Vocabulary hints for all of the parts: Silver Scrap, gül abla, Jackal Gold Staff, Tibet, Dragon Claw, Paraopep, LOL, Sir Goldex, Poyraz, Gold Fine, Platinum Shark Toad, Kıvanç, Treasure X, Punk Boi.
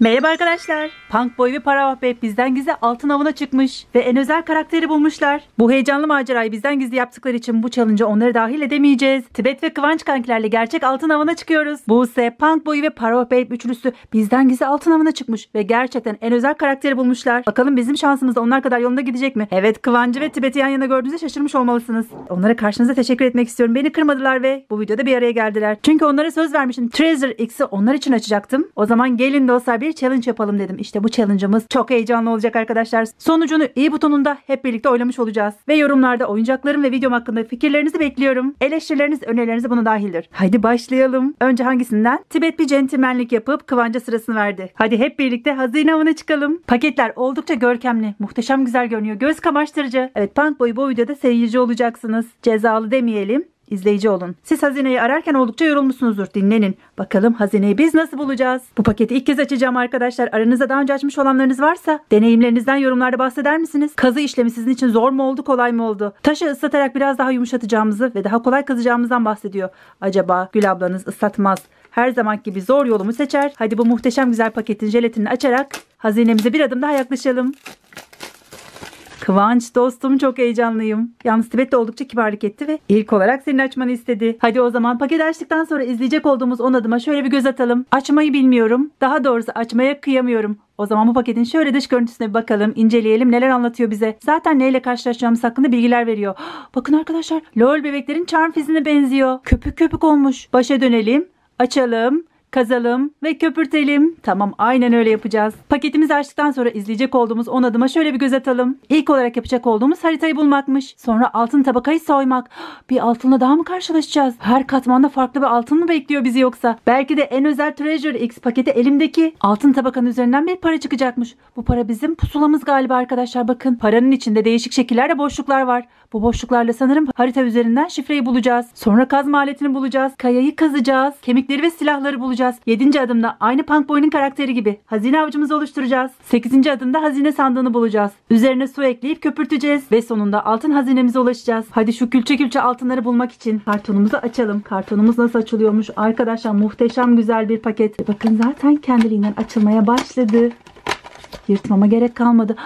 Merhaba arkadaşlar. Punk Boi ve Paraopep bizden gizli altın avına çıkmış ve en özel karakteri bulmuşlar. Bu heyecanlı macerayı bizden gizli yaptıkları için bu challenge'a onları dahil edemeyeceğiz. Tibet ve Kıvanç kankilerle gerçek altın avına çıkıyoruz. Bu ise Punk Boi ve Paraopep üçlüsü bizden gizli altın avına çıkmış ve gerçekten en özel karakteri bulmuşlar. Bakalım bizim şansımız da onlar kadar yolunda gidecek mi? Evet, Kıvancı ve Tibet'i yan yana gördüğünüzde şaşırmış olmalısınız. Onlara karşınıza teşekkür etmek istiyorum. Beni kırmadılar ve bu videoda bir araya geldiler. Çünkü onlara söz vermiştim. Treasure X'i onlar için açacaktım. O zaman gelin dostlar bir challenge yapalım dedim. İşte bu challenge'ımız çok heyecanlı olacak arkadaşlar. Sonucunu i butonunda hep birlikte oylamış olacağız. Ve yorumlarda oyuncaklarım ve videom hakkında fikirlerinizi bekliyorum. Eleştirileriniz, önerileriniz buna dahildir. Haydi başlayalım. Önce hangisinden? Tibet bir centilmenlik yapıp Kıvanç'a sırasını verdi. Hadi hep birlikte hazine avına çıkalım. Paketler oldukça görkemli. Muhteşem güzel görünüyor. Göz kamaştırıcı. Evet, Punk Boi bu videoda seyirci olacaksınız. Cezalı demeyelim. İzleyici olun. Siz hazineyi ararken oldukça yorulmuşsunuzdur. Dinlenin. Bakalım hazineyi biz nasıl bulacağız? Bu paketi ilk kez açacağım arkadaşlar. Aranızda daha önce açmış olanlarınız varsa deneyimlerinizden yorumlarda bahseder misiniz? Kazı işlemi sizin için zor mu oldu, kolay mı oldu? Taşı ıslatarak biraz daha yumuşatacağımızı ve daha kolay kazacağımızdan bahsediyor. Acaba Gül ablanız ıslatmaz, her zaman gibi zor yolumu seçer. Hadi bu muhteşem güzel paketin jelatinini açarak hazinemize bir adım daha yaklaşalım. Kıvanç dostum, çok heyecanlıyım. Yalnız Tibet de oldukça kibarlık etti ve ilk olarak senin açmanı istedi. Hadi o zaman paketi açtıktan sonra izleyecek olduğumuz 10 adıma şöyle bir göz atalım. Açmayı bilmiyorum. Daha doğrusu açmaya kıyamıyorum. O zaman bu paketin şöyle dış görüntüsüne bir bakalım, inceleyelim, neler anlatıyor bize. Zaten neyle karşılaşacağımız hakkında bilgiler veriyor. Bakın arkadaşlar, LOL bebeklerin charm fizine benziyor. Köpük köpük olmuş. Başa dönelim, açalım, kazalım ve köpürtelim. Tamam, aynen öyle yapacağız. Paketimizi açtıktan sonra izleyecek olduğumuz 10 adıma şöyle bir göz atalım. İlk olarak yapacak olduğumuz haritayı bulmakmış. Sonra altın tabakayı soymak. Bir altınla daha mı karşılaşacağız? Her katmanda farklı bir altın mı bekliyor bizi yoksa? Belki de en özel Treasure X paketi elimdeki altın tabakanın üzerinden bir para çıkacakmış. Bu para bizim pusulamız galiba arkadaşlar, bakın. Paranın içinde değişik şekillerde boşluklar var. Bu boşluklarla sanırım harita üzerinden şifreyi bulacağız. Sonra kazma aletini bulacağız. Kayayı kazacağız. Kemikleri ve silahları bulacağız. 7. adımda aynı Punk Boi'nun karakteri gibi hazine avcımızı oluşturacağız. 8. adımda hazine sandığını bulacağız. Üzerine su ekleyip köpürteceğiz ve sonunda altın hazinemize ulaşacağız. Hadi şu külçe külçe altınları bulmak için kartonumuzu açalım. Kartonumuz nasıl açılıyormuş? Arkadaşlar muhteşem güzel bir paket. Bakın zaten kendiliğinden açılmaya başladı. Yırtmama gerek kalmadı.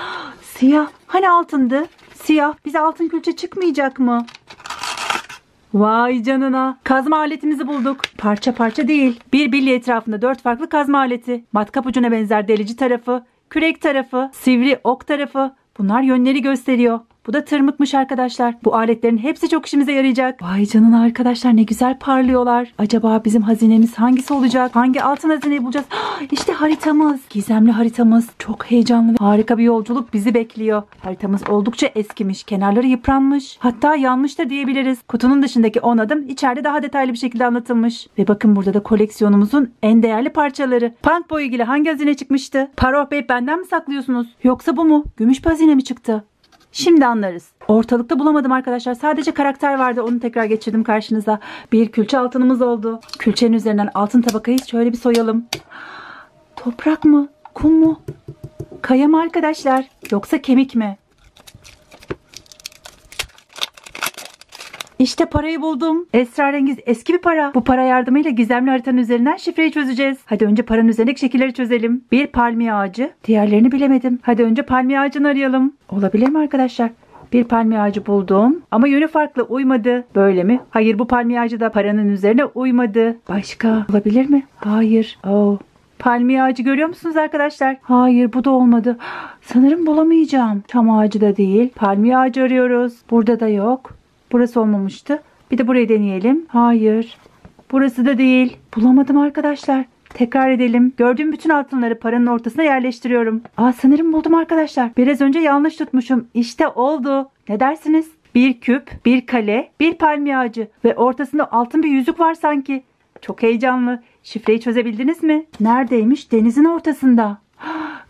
Siyah. Hani altındı? Siyah. Bize altın külçe çıkmayacak mı? Vay canına. Kazma aletimizi bulduk. Parça parça değil. Bir bilye etrafında 4 farklı kazma aleti. Matkap ucuna benzer delici tarafı, kürek tarafı, sivri ok tarafı. Bunlar yönleri gösteriyor. Bu da tırmıkmış arkadaşlar. Bu aletlerin hepsi çok işimize yarayacak. Vay canına arkadaşlar, ne güzel parlıyorlar. Acaba bizim hazinemiz hangisi olacak? Hangi altın hazineyi bulacağız? İşte haritamız. Gizemli haritamız. Çok heyecanlı ve harika bir yolculuk bizi bekliyor. Haritamız oldukça eskimiş. Kenarları yıpranmış. Hatta yanmış da diyebiliriz. Kutunun dışındaki 10 adım içeride daha detaylı bir şekilde anlatılmış. Ve bakın burada da koleksiyonumuzun en değerli parçaları. Punk Boi ilgili hangi hazine çıkmıştı? Paraopep benden mi saklıyorsunuz? Yoksa bu mu? Gümüş bir hazine mi çıktı? Şimdi anlarız. Ortalıkta bulamadım arkadaşlar. Sadece karakter vardı. Onu tekrar geçirdim karşınıza. Bir külçe altınımız oldu. Külçenin üzerinden altın tabakayı şöyle bir soyalım. Toprak mı? Kum mu? Kaya mı arkadaşlar? Yoksa kemik mi? İşte parayı buldum. Esrarengiz eski bir para. Bu para yardımıyla gizemli haritanın üzerinden şifreyi çözeceğiz. Hadi önce paranın üzerindeki şekilleri çözelim. Bir palmiye ağacı. Diğerlerini bilemedim. Hadi önce palmiye ağacını arayalım. Olabilir mi arkadaşlar? Bir palmiye ağacı buldum. Ama yönü farklı, uymadı. Böyle mi? Hayır, bu palmiye ağacı da paranın üzerine uymadı. Başka? Olabilir mi? Hayır. Oh. Palmiye ağacı görüyor musunuz arkadaşlar? Hayır, bu da olmadı. Sanırım bulamayacağım. Çam ağacı da değil. Palmiye ağacı arıyoruz. Burada da yok. Burası olmamıştı. Bir de burayı deneyelim. Hayır. Burası da değil. Bulamadım arkadaşlar. Tekrar edelim. Gördüğüm bütün altınları paranın ortasına yerleştiriyorum. Aa, sanırım buldum arkadaşlar. Biraz önce yanlış tutmuşum. İşte oldu. Ne dersiniz? Bir küp, bir kale, bir palmiye ağacı ve ortasında altın bir yüzük var sanki. Çok heyecanlı. Şifreyi çözebildiniz mi? Neredeymiş? Denizin ortasında.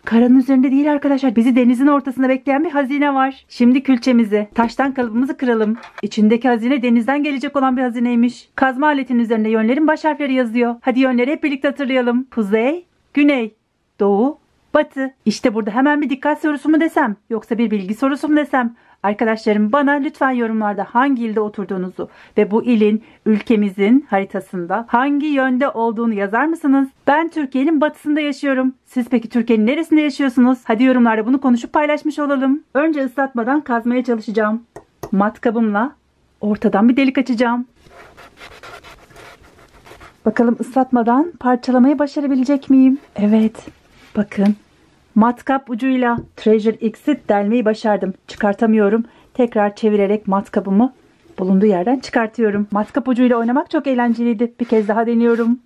Karanın üzerinde değil arkadaşlar. Bizi denizin ortasında bekleyen bir hazine var. Şimdi külçemizi, taştan kalıbımızı kıralım. İçindeki hazine denizden gelecek olan bir hazineymiş. Kazma aletinin üzerinde yönlerin baş harfleri yazıyor. Hadi yönleri hep birlikte hatırlayalım. Kuzey, güney, doğu, Batı, işte burada hemen bir dikkat sorusu mu desem, yoksa bir bilgi sorusu mu desem? Arkadaşlarım, bana lütfen yorumlarda hangi ilde oturduğunuzu ve bu ilin ülkemizin haritasında hangi yönde olduğunu yazar mısınız? Ben Türkiye'nin batısında yaşıyorum. Siz peki Türkiye'nin neresinde yaşıyorsunuz? Hadi yorumlarda bunu konuşup paylaşmış olalım. Önce ıslatmadan kazmaya çalışacağım. Matkabımla ortadan bir delik açacağım. Bakalım ıslatmadan parçalamayı başarabilecek miyim? Evet. Bakın. Matkap ucuyla Treasure X'i delmeyi başardım. Çıkartamıyorum. Tekrar çevirerek matkabımı bulunduğu yerden çıkartıyorum. Matkap ucuyla oynamak çok eğlenceliydi. Bir kez daha deniyorum.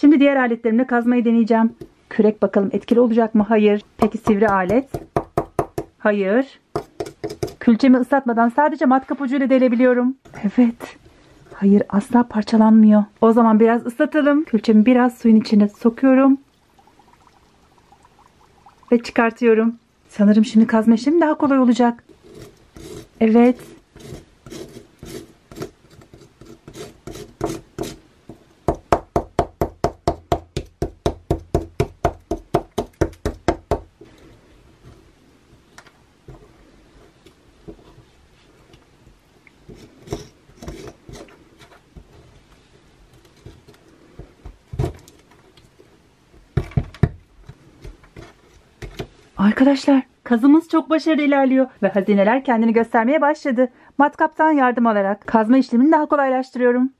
Şimdi diğer aletlerimle kazmayı deneyeceğim. Kürek bakalım etkili olacak mı? Hayır. Peki sivri alet? Hayır. Külçemi ıslatmadan sadece matkap ucuyla delebiliyorum. Evet. Hayır, asla parçalanmıyor. O zaman biraz ıslatalım. Külçemi biraz suyun içine sokuyorum. Ve çıkartıyorum. Sanırım şimdi kazma işlemi daha kolay olacak. Evet. Arkadaşlar, kazımız çok başarılı ilerliyor ve hazineler kendini göstermeye başladı. Matkaptan yardım alarak kazma işlemini daha kolaylaştırıyorum.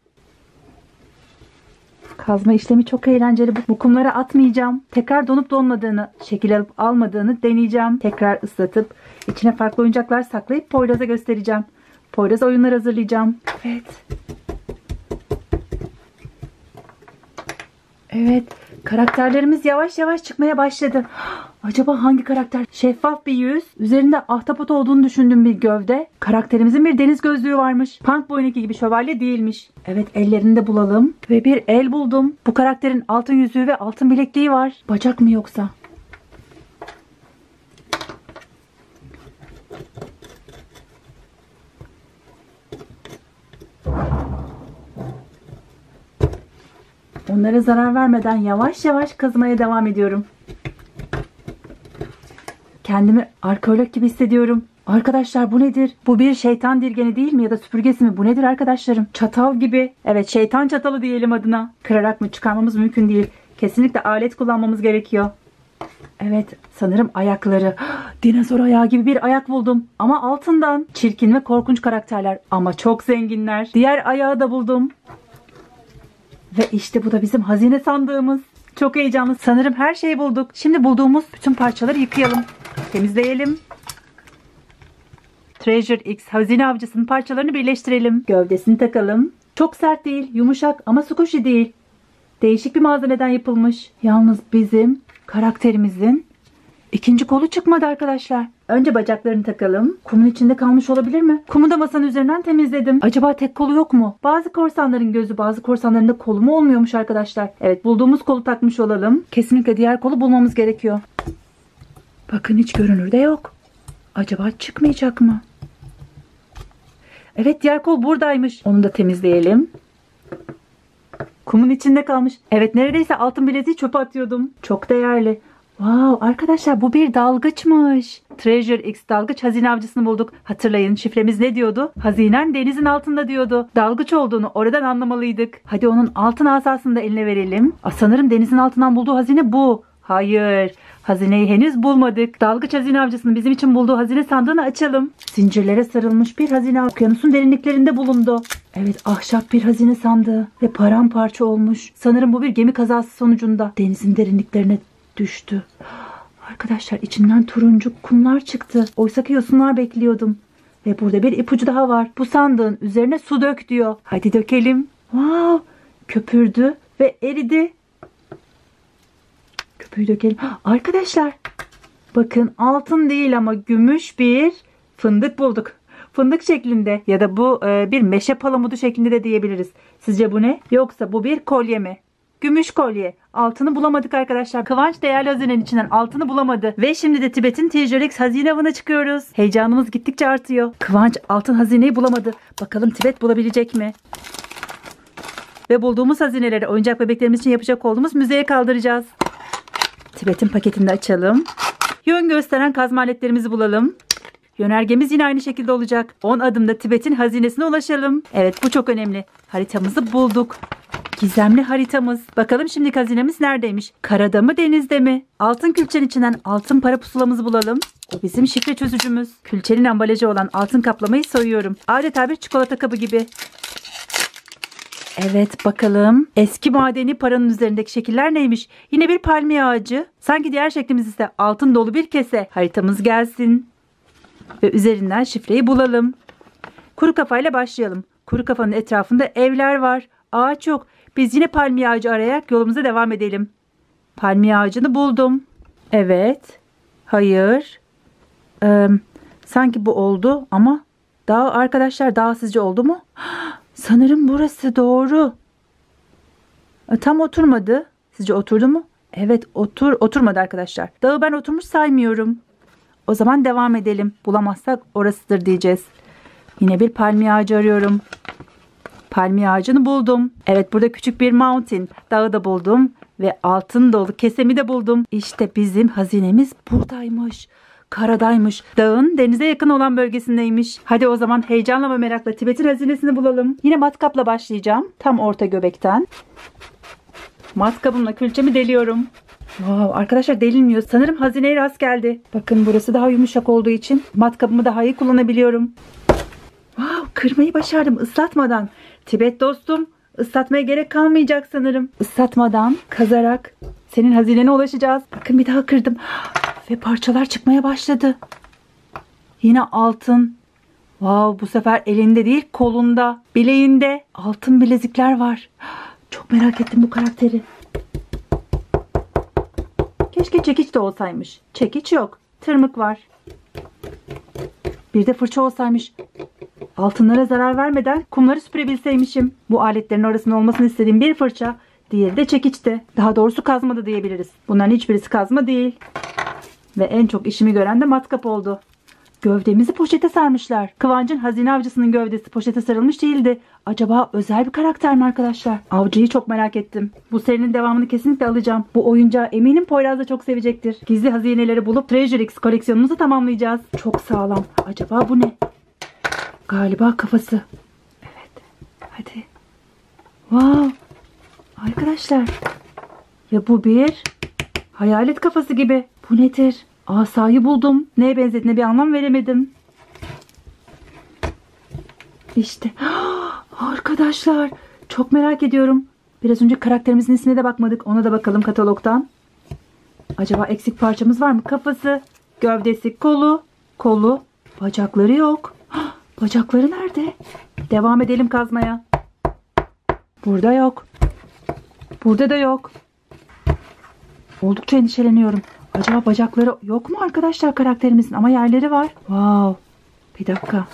Kazma işlemi çok eğlenceli. Bu kumlara atmayacağım. Tekrar donup donmadığını, şekil alıp almadığını deneyeceğim. Tekrar ıslatıp içine farklı oyuncaklar saklayıp Poyraz'a göstereceğim. Poyraz oyunlar hazırlayacağım. Evet. Evet. Karakterlerimiz yavaş yavaş çıkmaya başladı. Acaba hangi karakter? Şeffaf bir yüz, üzerinde ahtapot olduğunu düşündüğüm bir gövde. Karakterimizin bir deniz gözlüğü varmış. Punk Boi'ninki gibi şövalye değilmiş. Evet, ellerini de bulalım. Ve bir el buldum. Bu karakterin altın yüzüğü ve altın bilekliği var. Bacak mı yoksa? Onlara zarar vermeden yavaş yavaş kazmaya devam ediyorum. Kendimi arkeolog gibi hissediyorum. Arkadaşlar, bu nedir? Bu bir şeytan dirgeni değil mi, ya da süpürgesi mi? Bu nedir arkadaşlarım? Çatal gibi. Evet, şeytan çatalı diyelim adına. Kırarak mı çıkarmamız mümkün değil. Kesinlikle alet kullanmamız gerekiyor. Evet, sanırım ayakları. Dinozor ayağı gibi bir ayak buldum. Ama altından. Çirkin ve korkunç karakterler. Ama çok zenginler. Diğer ayağı da buldum. Ve işte bu da bizim hazine sandığımız. Çok heyecanlı. Sanırım her şeyi bulduk. Şimdi bulduğumuz bütün parçaları yıkayalım. Temizleyelim. Treasure X hazine avcısının parçalarını birleştirelim. Gövdesini takalım. Çok sert değil, yumuşak ama squishy değil. Değişik bir malzemeden yapılmış. Yalnız bizim karakterimizin ikinci kolu çıkmadı arkadaşlar. Önce bacaklarını takalım. Kumun içinde kalmış olabilir mi? Kumu da masanın üzerinden temizledim. Acaba tek kolu yok mu? Bazı korsanların gözü, bazı korsanların da kolu mu olmuyormuş arkadaşlar? Evet, bulduğumuz kolu takmış olalım. Kesinlikle diğer kolu bulmamız gerekiyor. Bakın, hiç görünürde yok. Acaba çıkmayacak mı? Evet, diğer kol buradaymış. Onu da temizleyelim. Kumun içinde kalmış. Evet, neredeyse altın bileziği çöpe atıyordum. Çok değerli. Wow, arkadaşlar, bu bir dalgıçmış. Treasure X dalgıç hazine avcısını bulduk. Hatırlayın, şifremiz ne diyordu? Hazinen denizin altında diyordu. Dalgıç olduğunu oradan anlamalıydık. Hadi onun altın asasını da eline verelim. Sanırım denizin altından bulduğu hazine bu. Hayır, hazineyi henüz bulmadık. Dalgıç hazine avcısının bizim için bulduğu hazine sandığını açalım. Zincirlere sarılmış bir hazine okyanusun derinliklerinde bulundu. Evet, ahşap bir hazine sandığı ve paramparça olmuş. Sanırım bu bir gemi kazası sonucunda denizin derinliklerine düştü. Arkadaşlar, içinden turuncu kumlar çıktı. Oysaki yosunlar bekliyordum. Ve burada bir ipucu daha var. Bu sandığın üzerine su dök diyor. Hadi dökelim. Wow, köpürdü ve eridi. Köpüğü dökelim. Arkadaşlar, bakın, altın değil ama gümüş bir fındık bulduk. Fındık şeklinde, ya da bu bir meşe palamudu şeklinde de diyebiliriz. Sizce bu ne? Yoksa bu bir kolye mi? Gümüş kolye. Altını bulamadık arkadaşlar. Kıvanç değerli hazinenin içinden altını bulamadı. Ve şimdi de Tibet'in Treasure X hazine avına çıkıyoruz. Heyecanımız gittikçe artıyor. Kıvanç altın hazineyi bulamadı. Bakalım Tibet bulabilecek mi? Ve bulduğumuz hazineleri oyuncak bebeklerimiz için yapacak olduğumuz müzeye kaldıracağız. Tibet'in paketini de açalım. Yön gösteren kazma aletlerimizi bulalım. Yönergemiz yine aynı şekilde olacak. 10 adımda Tibet'in hazinesine ulaşalım. Evet, bu çok önemli. Haritamızı bulduk. Gizemli haritamız. Bakalım şimdi hazinemiz neredeymiş? Karada mı, denizde mi? Altın külçenin içinden altın para pusulamızı bulalım. O bizim şifre çözücümüz. Külçenin ambalajı olan altın kaplamayı soyuyorum. Adeta bir çikolata kabı gibi. Evet, bakalım. Eski madeni paranın üzerindeki şekiller neymiş? Yine bir palmiye ağacı. Sanki diğer şeklimiz ise altın dolu bir kese. Haritamız gelsin. Ve üzerinden şifreyi bulalım. Kuru kafayla başlayalım. Kuru kafanın etrafında evler var. Ağaç yok. Biz yine palmiye ağacı arayarak yolumuza devam edelim. Palmiye ağacını buldum. Evet. Hayır. Sanki bu oldu ama daha arkadaşlar, daha sizce oldu mu? Sanırım burası doğru. Tam oturmadı. Sizce oturdu mu? Evet, oturmadı arkadaşlar. Dağı ben oturmuş saymıyorum. O zaman devam edelim. Bulamazsak orasıdır diyeceğiz. Yine bir palmiye ağacı arıyorum. Palmiye ağacını buldum. Evet, burada küçük bir mountain. Dağı da buldum. Ve altın dolu kesemi de buldum. İşte bizim hazinemiz buradaymış. Karadaymış. Dağın denize yakın olan bölgesindeymiş. Hadi o zaman heyecanla ve merakla Tibet'in hazinesini bulalım. Yine matkapla başlayacağım. Tam orta göbekten. Matkabımla külçemi deliyorum. Wow, arkadaşlar delinmiyor. Sanırım hazineye rast geldi. Bakın, burası daha yumuşak olduğu için matkabımı daha iyi kullanabiliyorum. Wow, kırmayı başardım ıslatmadan. Tibet dostum, ıslatmaya gerek kalmayacak sanırım. Islatmadan, kazarak senin hazinene ulaşacağız. Bakın, bir daha kırdım. Ve parçalar çıkmaya başladı. Yine altın. Wow, bu sefer elinde değil, kolunda, bileğinde altın bilezikler var. Çok merak ettim bu karakteri. Keşke çekiç de olsaymış. Çekiç yok. Tırmık var. Bir de fırça olsaymış. Altınlara zarar vermeden kumları süpürebilseymişim. Bu aletlerin orasında olmasını istediğim bir fırça, diğeri de çekiçti. Daha doğrusu kazma da diyebiliriz. Bunların hiçbirisi kazma değil. Ve en çok işimi gören de matkap oldu. Gövdemizi poşete sarmışlar. Kıvanç'ın hazine avcısının gövdesi poşete sarılmış değildi. Acaba özel bir karakter mi arkadaşlar? Avcıyı çok merak ettim. Bu serinin devamını kesinlikle alacağım. Bu oyuncağı eminim Poyraz da çok sevecektir. Gizli hazineleri bulup Treasure X koleksiyonumuzu tamamlayacağız. Çok sağlam. Acaba bu ne? Galiba kafası. Evet. Hadi. Wow. Arkadaşlar. Ya bu bir hayalet kafası gibi. Bu nedir? Asayı buldum. Neye benzediğine bir anlam veremedim. İşte. Arkadaşlar, çok merak ediyorum. Biraz önce karakterimizin ismine de bakmadık. Ona da bakalım katalogdan. Acaba eksik parçamız var mı? Kafası, gövdesi, kolu, bacakları yok. Bacakları nerede? Devam edelim kazmaya. Burada yok. Burada da yok. Oldukça endişeleniyorum. Acaba bacakları yok mu arkadaşlar karakterimizin? Ama yerleri var. Wow. Bir dakika.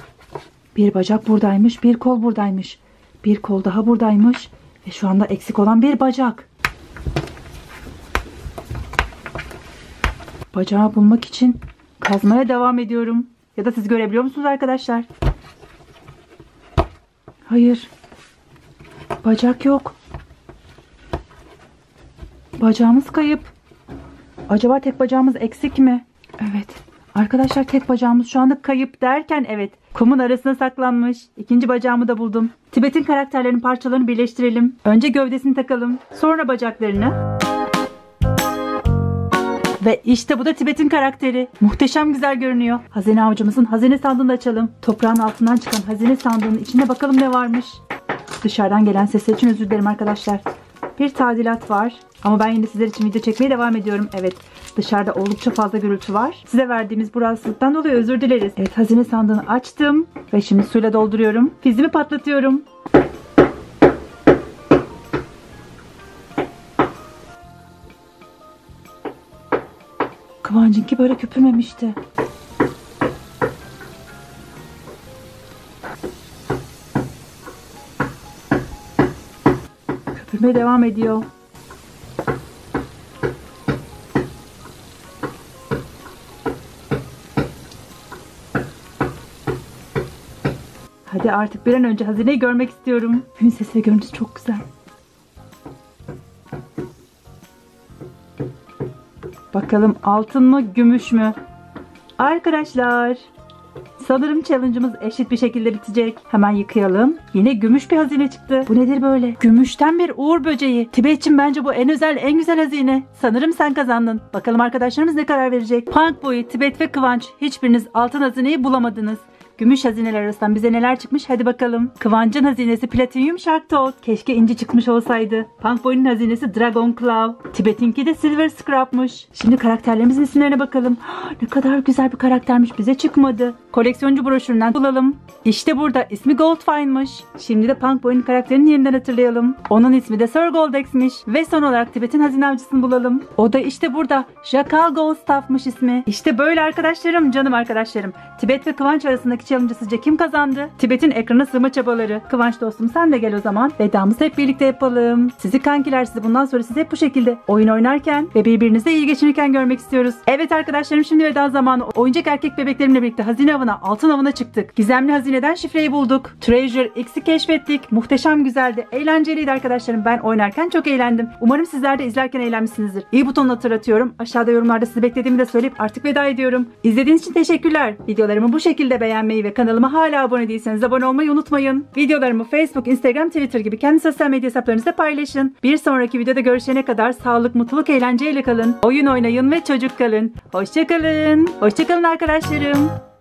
Bir bacak buradaymış. Bir kol buradaymış. Bir kol daha buradaymış. Ve şu anda eksik olan bir bacak. Bacağı bulmak için kazmaya devam ediyorum. Ya da siz görebiliyor musunuz arkadaşlar? Hayır. Bacak yok. Bacağımız kayıp. Acaba tek bacağımız eksik mi? Evet. Arkadaşlar, tek bacağımız şu anda kayıp derken, evet, kumun arasına saklanmış. İkinci bacağımı da buldum. Tibet'in karakterlerinin parçalarını birleştirelim. Önce gövdesini takalım. Sonra bacaklarını. Ve işte bu da Tibet'in karakteri. Muhteşem güzel görünüyor. Hazine avcımızın hazine sandığını açalım. Toprağın altından çıkan hazine sandığının içinde bakalım ne varmış. Dışarıdan gelen sesler için özür dilerim arkadaşlar. Bir tadilat var. Ama ben yine sizler için video çekmeye devam ediyorum. Evet, dışarıda oldukça fazla gürültü var. Size verdiğimiz bu rahatsızlıktan dolayı özür dileriz. Evet, hazine sandığını açtım. Ve şimdi suyla dolduruyorum. Fizimi patlatıyorum. Kıvancınki böyle köpürmemişti. Köpürmeye devam ediyor. Hadi artık bir an önce hazineyi görmek istiyorum. Gün sesi ve görüntüsü çok güzel. Bakalım altın mı gümüş mü? Arkadaşlar sanırım challenge'ımız eşit bir şekilde bitecek. Hemen yıkayalım. Yine gümüş bir hazine çıktı. Bu nedir böyle? Gümüşten bir uğur böceği. Tibet için bence bu en özel, en güzel hazine. Sanırım sen kazandın. Bakalım arkadaşlarımız ne karar verecek? Punk Boi, Tibet ve Kıvanç. Hiçbiriniz altın hazineyi bulamadınız. Gümüş hazineler arasından bize neler çıkmış? Hadi bakalım. Kıvanç'ın hazinesi Platinum Shark Toad. Keşke inci çıkmış olsaydı. Punk Boi'nin hazinesi Dragon Claw. Tibet'inki de Silver Scrap'mış. Şimdi karakterlerimizin isimlerine bakalım. Ne kadar güzel bir karaktermiş, bize çıkmadı. Koleksiyoncu broşüründen bulalım. İşte burada, ismi Gold Fine'mış. Şimdi de Punk Boi'nin karakterini yeniden hatırlayalım. Onun ismi de Sir Goldex'miş. Ve son olarak Tibet'in hazine avcısını bulalım. O da işte burada, Jackal Gold Staff'mış ismi. İşte böyle arkadaşlarım, canım arkadaşlarım. Tibet ve Kıvanç arasındaki challenge'ı sizce kim kazandı? Tibet'in ekrana sığma çabaları. Kıvanç dostum sen de gel o zaman. Vedamızı hep birlikte yapalım. Sizi kankiler, sizi bundan sonra siz hep bu şekilde oyun oynarken ve birbirinize iyi geçinirken görmek istiyoruz. Evet arkadaşlarım, şimdi veda zamanı. Oyuncak erkek bebeklerimle birlikte hazine avına, altın avına çıktık. Gizemli hazineden şifreyi bulduk. Treasure X'i keşfettik. Muhteşem güzeldi. Eğlenceliydi arkadaşlarım. Ben oynarken çok eğlendim. Umarım sizler de izlerken eğlenmişsinizdir. İyi butonunu hatırlatıyorum. Aşağıda yorumlarda sizi beklediğimi de söyleyip artık veda ediyorum. İzlediğiniz için teşekkürler. Videolarımı bu şekilde beğenmeyi ve kanalıma hala abone değilseniz abone olmayı unutmayın. Videolarımı Facebook, Instagram, Twitter gibi kendi sosyal medya hesaplarınızda paylaşın. Bir sonraki videoda görüşene kadar sağlık, mutluluk, eğlenceyle kalın. Oyun oynayın ve çocuk kalın. Hoşça kalın. Hoşça kalın arkadaşlarım.